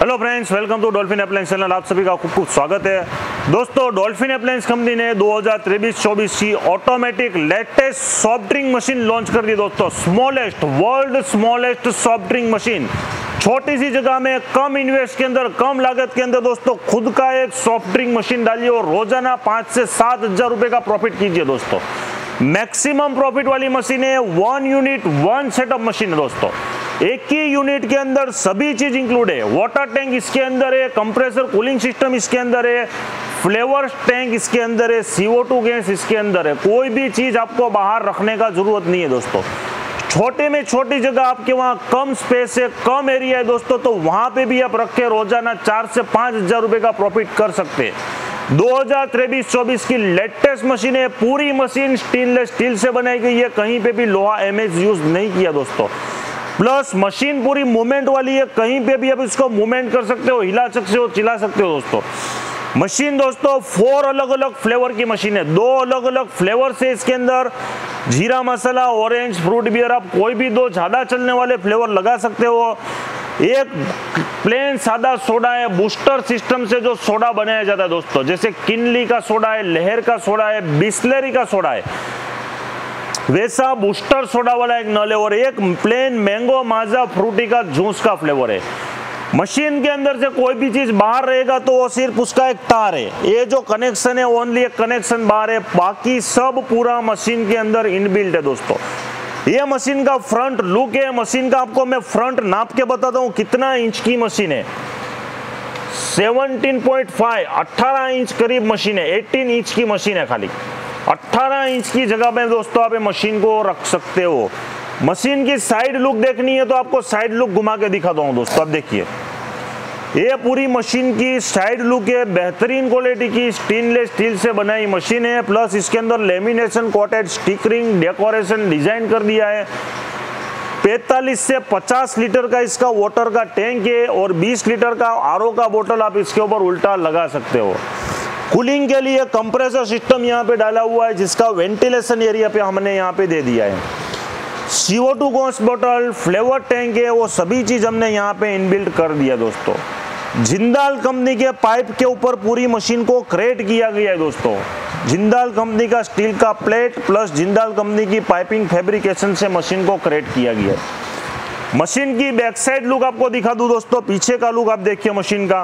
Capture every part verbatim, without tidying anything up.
Hello friends, welcome to dolphin appliance channel. आप सभी का खूब खूब स्वागत है। दोस्तों, डॉल्फिन अप्लायंस कंपनी ने दो हज़ार तेईस चौबीस की automatic latest soft drink machine launch कर दी। दोस्तों, smallest, world smallest soft drink machine, छोटी सी जगह में, कम इन्वेस्ट के अंदर, कम लागत के अंदर दोस्तों खुद का एक सॉफ्ट ड्रिंक मशीन डालिए और रोजाना पाँच से सात हज़ार रुपये का प्रॉफिट कीजिए। दोस्तों, मैक्सिमम प्रॉफिट वाली मशीन है, one unit one setup machine है। दोस्तों, एक ही यूनिट के अंदर सभी चीज इंक्लूड है। वाटर टैंक इसके अंदर है, कंप्रेसर कूलिंग सिस्टम इसके अंदर है, फ्लेवर टैंक इसके अंदर है, सी ओ टू गैस इसके अंदर है। कोई भी चीज आपको बाहर रखने का जरूरत नहीं है। दोस्तों, छोटे में छोटी जगह आपके वहाँ कम स्पेस है, कम एरिया है दोस्तों, तो वहाँ पे भी आप रख के रोजाना चार से पाँच हजार रुपये का प्रॉफिट कर सकते हैं। दो हज़ार तेईस चौबीस की लेटेस्ट मशीन है। पूरी मशीन स्टेनलेस स्टील से बनाई गई है, कहीं पे भी लोहा एमएच यूज नहीं किया दोस्तों। प्लस मशीन पूरी मूवमेंट वाली है, कहीं पे भी आप इसको मूवमेंट कर सकते हो, हिला सकते हो, चिला सकते हो। दोस्तों, मशीन दोस्तों फोर अलग अलग फ्लेवर की मशीन है। दो अलग अलग फ्लेवर से इसके अंदर जीरा मसाला, ऑरेंज, फ्रूट बियर, आप कोई भी दो ज़्यादा चलने वाले फ्लेवर लगा सकते हो। एक प्लेन सादा सोडा है, बूस्टर सिस्टम से जो सोडा बनाया जाता है दोस्तों, जैसे किनली का सोडा है, लहर का सोडा है, बिस्लेरी का सोडा है, वैसा बूस्टर सोडा वाला एक नल है। और एक प्लेन मैंगो माजा फ्रूटी का जूस का फ्लेवर है। मशीन के अंदर से कोई भी चीज बाहर रहेगा तो वो सिर्फ उसका एक तार है, ये जो कनेक्शन है ओनली एक कनेक्शन बाहर है, बाकी सब पूरा मशीन के अंदर इनबिल्ट है। दोस्तों, ये मशीन का फ्रंट लुक है। मशीन का आपको मैं फ्रंट नाप के बताता हूँ कितना इंच की मशीन है। सेवनटीन पॉइंट फाइव, अट्ठारह इंच करीब मशीन है, एटीन इंच की मशीन है। खाली अट्ठारह इंच की जगह में दोस्तों आप ये मशीन को रख सकते हो। मशीन की साइड लुक देखनी है तो आपको साइड लुक घुमा के दिखाता हूँ दोस्तों। आप देखिए, ये पूरी मशीन की साइड लुक है। बेहतरीन क्वालिटी की स्टेनलेस स्टील से बनाई मशीन है। प्लस इसके अंदर lamination, coated stickering, decoration design कर दिया है। पैंतालीस से पचास लीटर का इसका वाटर का टैंक है और बीस लीटर का आर ओ का बोतल आप इसके ऊपर उल्टा लगा सकते हो। कूलिंग के लिए कंप्रेसर सिस्टम यहाँ पे डाला हुआ है, जिसका वेंटिलेशन एरिया पे हमने यहाँ पे दे दिया है। सी ओ टू गॉस बोतल, फ्लेवर टैंक है, वो सभी चीज़ हमने यहाँ पे इनबिल्ट कर दिया दोस्तों। जिंदाल कंपनी के पाइप के ऊपर पूरी मशीन को क्रेट किया गया है दोस्तों। जिंदाल कंपनी का स्टील का प्लेट प्लस जिंदाल कंपनी की पाइपिंग फैब्रिकेशन से मशीन को क्रेट किया गया है। मशीन की बैक साइड लुक आपको दिखा दूँ दोस्तों, पीछे का लुक आप देखिए। मशीन का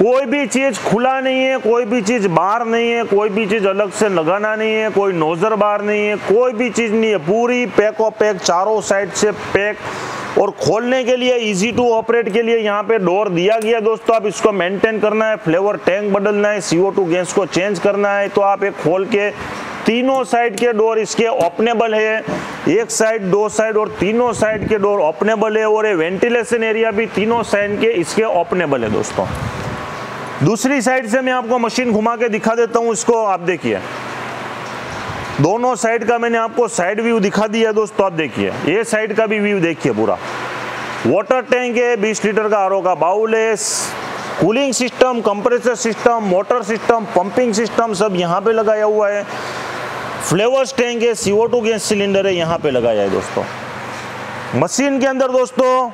कोई भी चीज़ खुला नहीं है, कोई भी चीज़ बाहर नहीं है, कोई भी चीज़ अलग से लगाना नहीं है, कोई नोजर बाहर नहीं है, कोई भी चीज़ नहीं है। पूरी पैक और पैक, चारों साइड से पैक। और खोलने के लिए इजी टू ऑपरेट के लिए यहाँ पे डोर दिया गया दोस्तों। आप इसको मेंटेन करना है, फ्लेवर टैंक बदलना है, सी ओ टू गैस को चेंज करना है तो आप एक खोल के तीनों साइड के डोर इसके ओपनेबल है। एक साइड, दो साइड और तीनों साइड के डोर ओपनेबल है। और ये वेंटिलेशन एरिया भी तीनों साइड के इसके ओपनेबल है दोस्तों। दूसरी साइड से मैं आपको मशीन घुमा के दिखा देता हूँ इसको। आप देखिए, दोनों साइड का मैंने आपको साइड व्यू दिखा दिया दोस्तों। आप देखिए, ये साइड का भी व्यू देखिए पूरा। वाटर टैंक है, बीस लीटर का आर ओ का बाउल है, cooling system, compressor system, motor system, pumping system सब यहाँ पे लगाया हुआ है। फ्लेवर्स टैंक है, C O two gas cylinder है, यहाँ पे लगाया है दोस्तों। मशीन के अंदर दोस्तों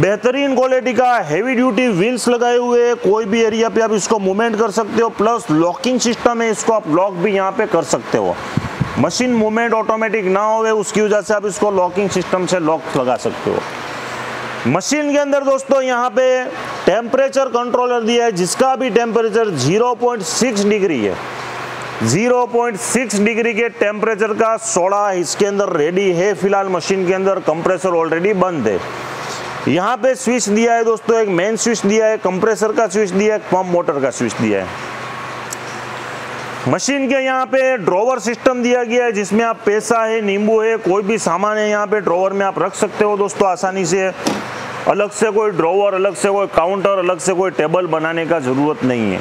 बेहतरीन क्वालिटी का हैवी ड्यूटी व्हील्स लगाए हुए हैं, कोई भी एरिया पे आप इसको मूवमेंट कर सकते हो। प्लस लॉकिंग सिस्टम है, इसको आप लॉक भी यहाँ पे कर सकते हो। मशीन मूवमेंट ऑटोमेटिक ना होवे उसकी वजह से आप इसको लॉकिंग सिस्टम से लॉक लगा सकते हो। मशीन के अंदर दोस्तों यहाँ पे टेम्परेचर कंट्रोलर दिया है, जिसका भी temperature zero point six degree है। जीरो पॉइंट सिक्स डिग्री के टेम्परेचर का सोडा इसके अंदर रेडी है फिलहाल मशीन के अंदर। कंप्रेसर ऑलरेडी बंद है। यहाँ पे स्विच दिया है दोस्तों, एक मेन स्विच दिया है, कंप्रेसर का स्विच दिया है, पंप मोटर का स्विच दिया है। मशीन के यहाँ पे ड्रॉवर सिस्टम दिया गया है, जिसमें आप पैसा है, नींबू है, कोई भी सामान है यहाँ पे ड्रॉवर में आप रख सकते हो दोस्तों आसानी से। अलग से कोई ड्रॉवर, अलग से कोई काउंटर, अलग से कोई टेबल बनाने का ज़रूरत नहीं है।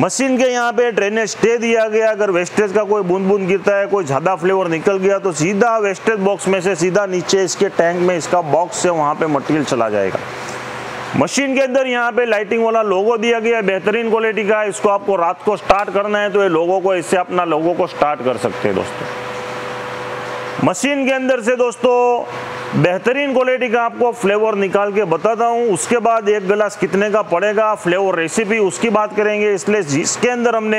मशीन के यहाँ पे ड्रेनेज स्टे दिया गया, अगर वेस्टेज का कोई बूंद बूंद गिरता है, कोई ज़्यादा फ्लेवर निकल गया तो सीधा वेस्टेज बॉक्स में से सीधा नीचे इसके टैंक में इसका बॉक्स है, वहाँ पे मटेरियल चला जाएगा। मशीन के अंदर यहाँ पे लाइटिंग वाला लोगो दिया गया है, बेहतरीन क्वालिटी का। इसको आपको रात को स्टार्ट करना है तो ये लोगों को, इससे अपना लोगों को स्टार्ट कर सकते हैं दोस्तों। मशीन के अंदर से दोस्तों बेहतरीन क्वालिटी का आपको फ्लेवर निकाल के बताता हूँ। उसके बाद एक गिलास कितने का पड़ेगा फ्लेवर रेसिपी उसकी बात करेंगे। इसलिए इसके अंदर हमने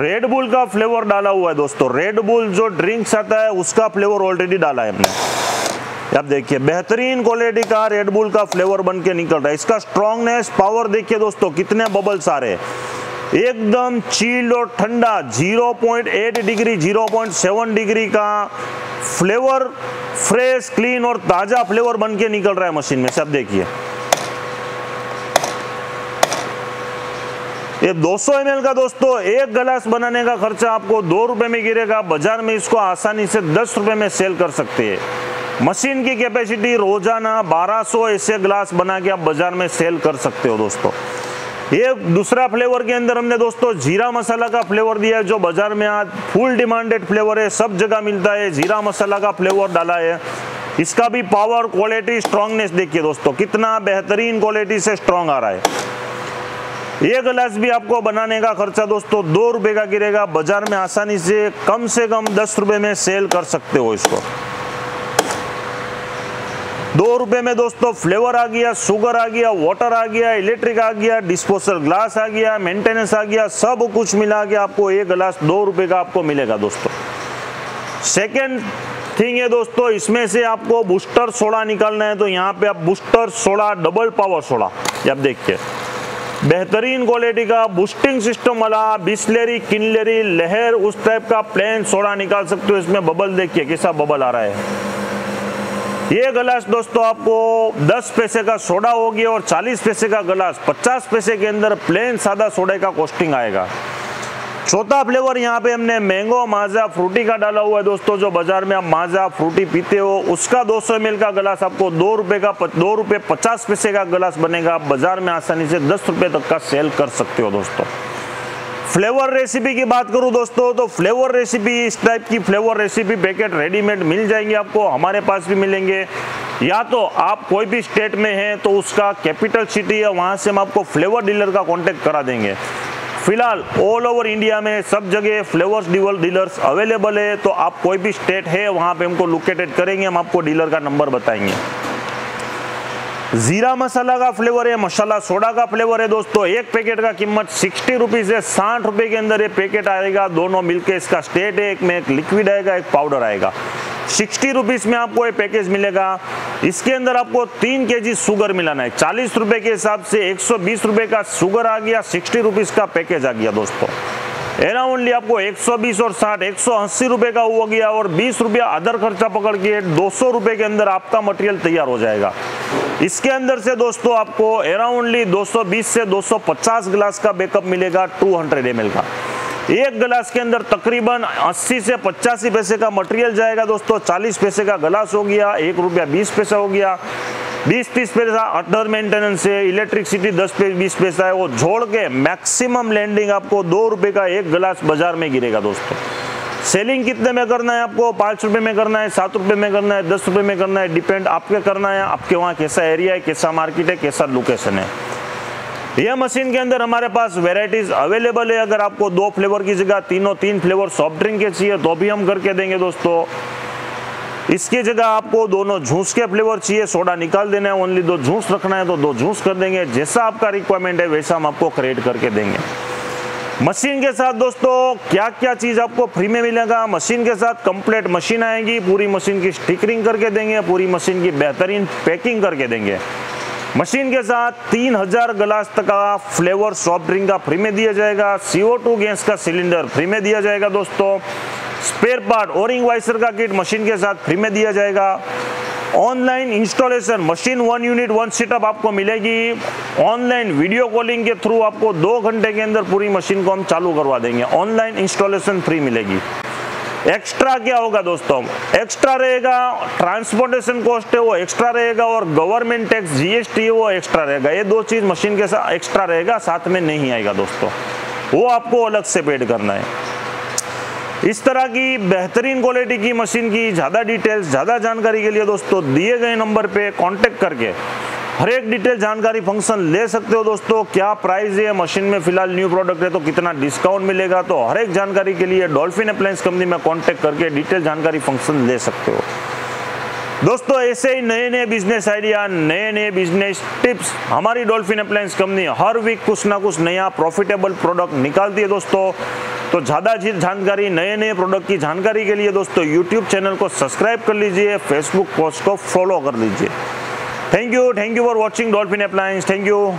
रेडबुल का फ्लेवर डाला हुआ है दोस्तों। रेडबुल जो ड्रिंक्स आता है उसका फ्लेवर ऑलरेडी डाला है हमने। आप देखिए बेहतरीन क्वालिटी का रेडबुल का फ्लेवर बन के निकल रहा है। इसका स्ट्रॉन्गनेस पावर देखिए दोस्तों, कितने बबल्स आ रहे हैं, एकदम चिल्ड और ठंडा। Zero point eight degree zero point seven degree का फ्लेवर, फ्रेश क्लीन और ताज़ा फ्लेवर बन के निकल रहा है मशीन में। सब देखिए ये दो सौ एम एल का दोस्तों, एक गिलास बनाने का खर्चा आपको दो रुपए में गिरेगा। बाजार में इसको आसानी से दस रुपए में सेल कर सकते हैं। मशीन की कैपेसिटी रोजाना बारह सौ ऐसे गिलास बना के आप बाजार में सेल कर सकते हो दोस्तों। ये दूसरा फ्लेवर के अंदर हमने दोस्तों जीरा मसाला का फ्लेवर दिया है, जो बाजार में आज फुल डिमांडेड फ्लेवर है, सब जगह मिलता है। जीरा मसाला का फ्लेवर डाला है, इसका भी पावर क्वालिटी स्ट्रांगनेस देखिए दोस्तों, कितना बेहतरीन क्वालिटी से स्ट्रांग आ रहा है। ये गिलास भी आपको बनाने का खर्चा दोस्तों दो रुपये का गिरेगा। बाजार में आसानी से कम से कम दस रुपये में सेल कर सकते हो इसको। दो रुपए में दोस्तों फ्लेवर आ गया, शुगर आ गया, वाटर आ गया, इलेक्ट्रिक आ गया, डिस्पोजल ग्लास आ गया, मेंटेनेंस आ गया, सब कुछ मिला के आपको एक गिलास दो रुपए का आपको मिलेगा दोस्तों। सेकंड थिंग है दोस्तों, इसमें से आपको बूस्टर सोडा निकालना है। तो यहाँ पे आप booster soda, double power soda, आप देखिए बेहतरीन क्वालिटी का बूस्टिंग सिस्टम वाला बिस्लेरी, किनलेरी, लहर उस टाइप का प्लेन सोडा निकाल सकते हो। इसमें बबल देखिए कैसा बबल आ रहा है। ये गिलास दोस्तों आपको दस पैसे का सोडा हो गया और चालीस पैसे का गिलास, पचास पैसे के अंदर प्लेन सादा सोडे का कॉस्टिंग आएगा। चौथा फ्लेवर यहाँ पे हमने मैंगो, माजा, फ्रूटी का डाला हुआ है दोस्तों। जो बाजार में आप माजा फ्रूटी पीते हो उसका दो सौ एम एल का गिलास आपको दो रुपये का दो रुपये पचास पैसे का गिलास बनेगा। आप बाजार में आसानी से दस रुपये तक का सेल कर सकते हो दोस्तों। फ्लेवर रेसिपी की बात करूं दोस्तों, तो फ्लेवर रेसिपी इस टाइप की फ्लेवर रेसिपी पैकेट रेडीमेड मिल जाएंगे आपको, हमारे पास भी मिलेंगे। या तो आप कोई भी स्टेट में हैं तो उसका कैपिटल सिटी है, वहां से हम आपको फ्लेवर डीलर का कांटेक्ट करा देंगे। फिलहाल ऑल ओवर इंडिया में सब जगह फ्लेवर्स डीलर डीलर्स अवेलेबल है। तो आप कोई भी स्टेट है वहाँ पर हमको लोकेटेड करेंगे, हम आपको डीलर का नंबर बताएंगे। जीरा मसाला का फ्लेवर है, मसाला सोडा का फ्लेवर है दोस्तों। एक पैकेट का कीमत सिक्सटी रुपीज़ है, साठ रुपये के अंदर ये पैकेट आएगा। दोनों मिलके इसका स्टेट है, एक में एक लिक्विड आएगा, एक पाउडर आएगा। सिक्सटी रुपीज़ में आपको ये पैकेज मिलेगा। इसके अंदर आपको तीन केजी शुगर मिलाना है। चालीस रुपये के हिसाब से एक सौ बीस रुपये का शुगर आ गया, सिक्सटी रुपीज़ का पैकेज आ गया दोस्तों। एराउंडली आपको एक सौ बीस और साठ एक सौ अस्सी रुपये का हो गया और बीस रुपया अदर खर्चा पकड़ के दो सौ रुपये के अंदर आपका मटेरियल तैयार हो जाएगा। इसके अंदर से दोस्तों आपको अराउंडली दो सौ बीस से दो सौ पचास गिलास का बैकअप मिलेगा दो सौ एम एल का। एक गिलास के अंदर तकरीबन अस्सी से पचासी पैसे का मटेरियल जाएगा दोस्तों। चालीस पैसे का गिलास हो गया, एक रुपया बीस पैसा हो गया, बीस तीस पैसा अदर मेंटेनेंस है, इलेक्ट्रिसिटी दस पे बीस पैसा है, वो जोड़ के मैक्सिमम लैंडिंग आपको दो रुपये का एक गिलास बाजार में गिरेगा दोस्तों। सेलिंग कितने में करना है आपको, पाँच रुपये में करना है, सात रुपये में करना है, दस रुपये में करना है, डिपेंड आपके करना है आपके वहाँ कैसा एरिया है, कैसा मार्केट है, कैसा लोकेशन है। यह मशीन के अंदर हमारे पास वेराइटीज अवेलेबल है। अगर आपको दो फ्लेवर की जगह तीनों तीन फ्लेवर सॉफ्ट ड्रिंक के चाहिए तो भी हम करके देंगे दोस्तों। इसकी जगह आपको दोनों जूस के फ्लेवर चाहिए, सोडा निकाल देना है, ओनली दो जूस रखना है तो दो जूस कर देंगे। जैसा आपका रिक्वायरमेंट है वैसा हम आपको क्रिएट करके देंगे। मशीन के साथ दोस्तों क्या क्या चीज़ आपको फ्री में मिलेगा, मशीन के साथ कंप्लीट मशीन आएगी, पूरी मशीन की स्टिकरिंग करके देंगे, पूरी मशीन की बेहतरीन पैकिंग करके देंगे। मशीन के साथ तीन हज़ार गिलास तक का फ्लेवर सॉफ्ट ड्रिंक का फ्री में दिया जाएगा। सी ओ टू गैस का सिलेंडर फ्री में दिया जाएगा दोस्तों। स्पेयर पार्ट ओरिंग वाइसर का किट मशीन के साथ फ्री में दिया जाएगा। Online installation machine one unit one setup आपको मिलेगी। ऑनलाइन वीडियो कॉलिंग के थ्रू आपको दो घंटे के अंदर पूरी मशीन को हम चालू करवा देंगे। ऑनलाइन इंस्टॉलेशन फ्री मिलेगी। एक्स्ट्रा क्या होगा दोस्तों, एक्स्ट्रा रहेगा ट्रांसपोर्टेशन कॉस्ट है वो एक्स्ट्रा रहेगा और government tax G S T है वो एक्स्ट्रा रहेगा। ये दो चीज़ मशीन के साथ एक्स्ट्रा रहेगा, साथ में नहीं आएगा दोस्तों, वो आपको अलग से पेड करना है। इस तरह की बेहतरीन क्वालिटी की मशीन की ज़्यादा डिटेल्स, ज़्यादा जानकारी के लिए दोस्तों दिए गए नंबर पे कांटेक्ट करके हर एक डिटेल जानकारी फंक्शन ले सकते हो दोस्तों। क्या प्राइस है मशीन में, फिलहाल न्यू प्रोडक्ट है तो कितना डिस्काउंट मिलेगा, तो हर एक जानकारी के लिए डॉल्फिन अप्लायंस कंपनी में कांटेक्ट करके डिटेल जानकारी फंक्शन ले सकते हो। दोस्तों ऐसे ही नए नए बिजनेस आइडिया, नए नए बिजनेस टिप्स हमारी डॉल्फिन अप्लायंस कंपनी हर वीक कुछ ना कुछ नया प्रॉफिटेबल प्रोडक्ट निकालती है दोस्तों। तो ज़्यादा चीज जानकारी, नए नए प्रोडक्ट की जानकारी के लिए दोस्तों यूट्यूब चैनल को सब्सक्राइब कर लीजिए, फेसबुक पोस्ट को फॉलो कर लीजिए। Thank you, thank you for watching dolphin appliance. Thank you.